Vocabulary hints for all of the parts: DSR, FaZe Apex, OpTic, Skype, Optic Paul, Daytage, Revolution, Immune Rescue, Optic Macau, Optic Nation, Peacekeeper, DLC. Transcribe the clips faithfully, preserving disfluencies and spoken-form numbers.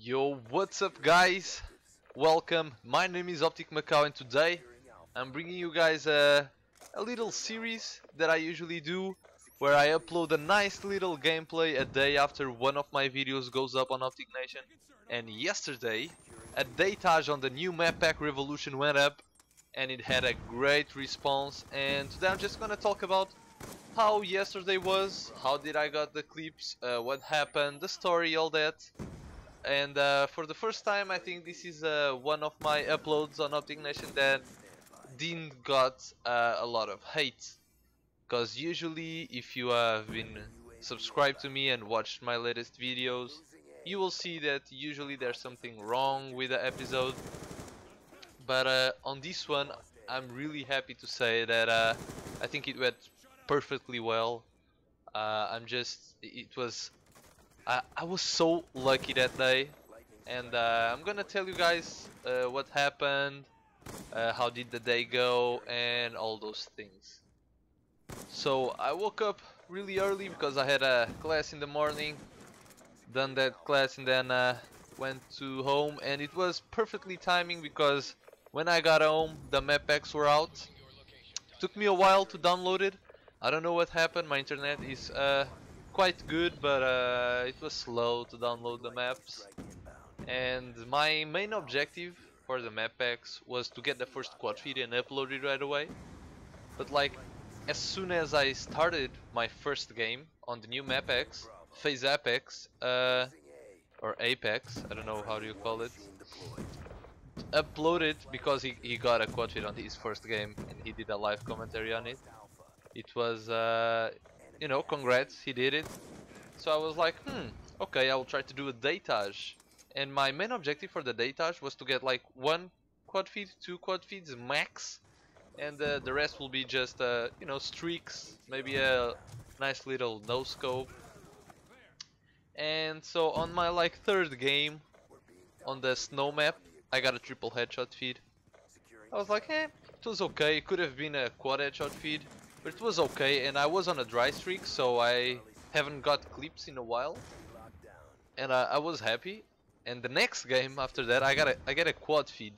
Yo, what's up guys? Welcome, my name is Optic Macau and today I'm bringing you guys a, a little series that I usually do, where I upload a nice little gameplay a day after one of my videos goes up on Optic Nation. And yesterday a daytage on the new map pack Revolution went up and it had a great response, and today I'm just gonna talk about how yesterday was, how did I got the clips, uh, what happened, the story, all that. And uh, for the first time, I think this is uh, one of my uploads on Optic Nation that didn't got uh, a lot of hate, because usually if you have been subscribed to me and watched my latest videos, you will see that usually there's something wrong with the episode. But uh, on this one, I'm really happy to say that uh, I think it went perfectly well. Uh, I'm just, it was... I, I was so lucky that day, and uh, I'm gonna tell you guys uh, what happened, uh, how did the day go, and all those things. So I woke up really early because I had a class in the morning, done that class and then uh, went to home, and it was perfectly timing because when I got home the map packs were out. Took me a while to download it. I don't know what happened, my internet is uh, quite good, but uh, it was slow to download the maps, and my main objective for the map packs was to get the first quad feed and upload it right away. But like, as soon as I started my first game on the new map packs, FaZe Apex, uh, or Apex, I don't know how do you call it, uploaded, because he, he got a quad feed on his first game and he did a live commentary on it. It was uh, you know, congrats, he did it. So I was like, hmm, okay, I will try to do a daytage. And my main objective for the daytage was to get like one quad feed, two quad feeds max, and uh, the rest will be just, uh, you know, streaks, maybe a nice little no scope. And so on my like third game, on the snow map, I got a triple headshot feed. I was like, eh, it was okay, it could have been a quad headshot feed. But it was okay, and I was on a dry streak, so I haven't got clips in a while, and I, I was happy. And the next game after that, I got a I get a quad feed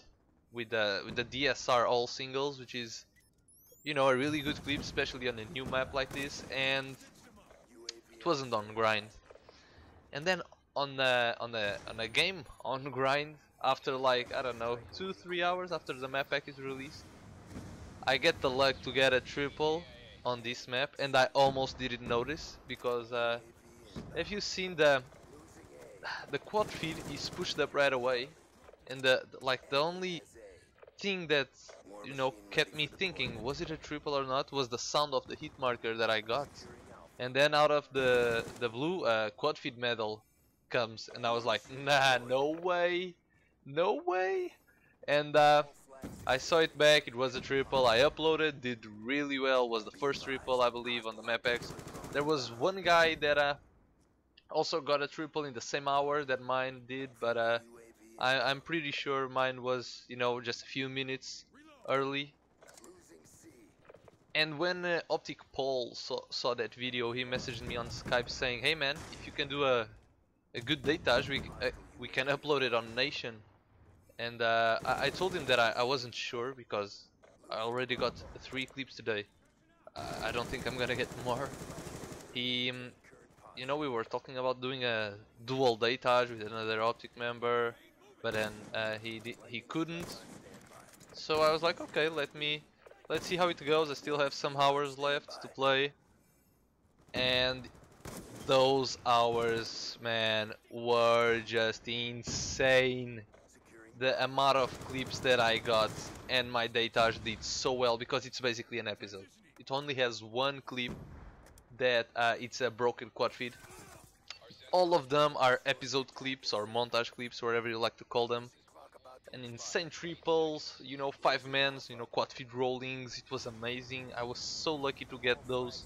with the with the D S R all singles, which is, you know, a really good clip, especially on a new map like this. And it wasn't on grind. And then on the on the on a game on grind, after like, I don't know, two three hours after the map pack is released, I get the luck to get a triple on this map, and I almost didn't notice, because uh, if you've seen, the the quad feed is pushed up right away, and the like the only thing that, you know, kept me thinking was it a triple or not was the sound of the hit marker that I got. And then out of the the blue, uh, quad feed medal comes, and I was like, nah, no way, no way. And uh, I saw it back, it was a triple, I uploaded, did really well, was the first triple I believe on the MapX. There was one guy that uh, also got a triple in the same hour that mine did, but uh, I, I'm pretty sure mine was, you know, just a few minutes early. And when uh, Optic Paul saw, saw that video, he messaged me on Skype saying, hey man, if you can do a, a good daytage, we, uh, we can upload it on Nation. And uh, I, I told him that I, I wasn't sure, because I already got three clips today. Uh, I don't think I'm gonna get more. He, um, you know, we were talking about doing a dual daytage with another Optic member, but then uh, he di he couldn't. So I was like, okay, let me, let's see how it goes. I still have some hours left to play, and those hours, man, were just insane. The amount of clips that I got, and my daytage did so well, because it's basically an episode. It only has one clip that uh, it's a broken quad feed. All of them are episode clips or montage clips, whatever you like to call them. And insane triples, you know, five mans, you know, quad feed rollings. It was amazing. I was so lucky to get those,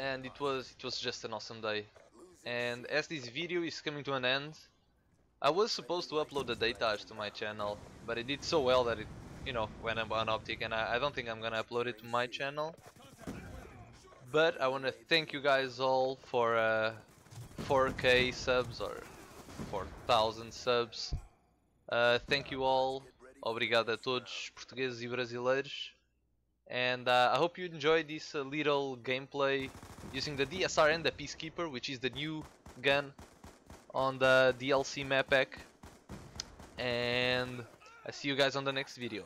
and it was it was just an awesome day. And as this video is coming to an end, I was supposed to upload the daytage to my channel, but it did so well that it, you know, went up on Optic, and I, I don't think I'm gonna upload it to my channel. But I wanna thank you guys all for uh, four K subs, or for one thousand subs. Uh, thank you all. Obrigado a todos, portugueses e brasileiros. And uh, I hope you enjoyed this uh, little gameplay using the D S R and the Peacekeeper, which is the new gun on the D L C map pack. And I see you guys on the next video.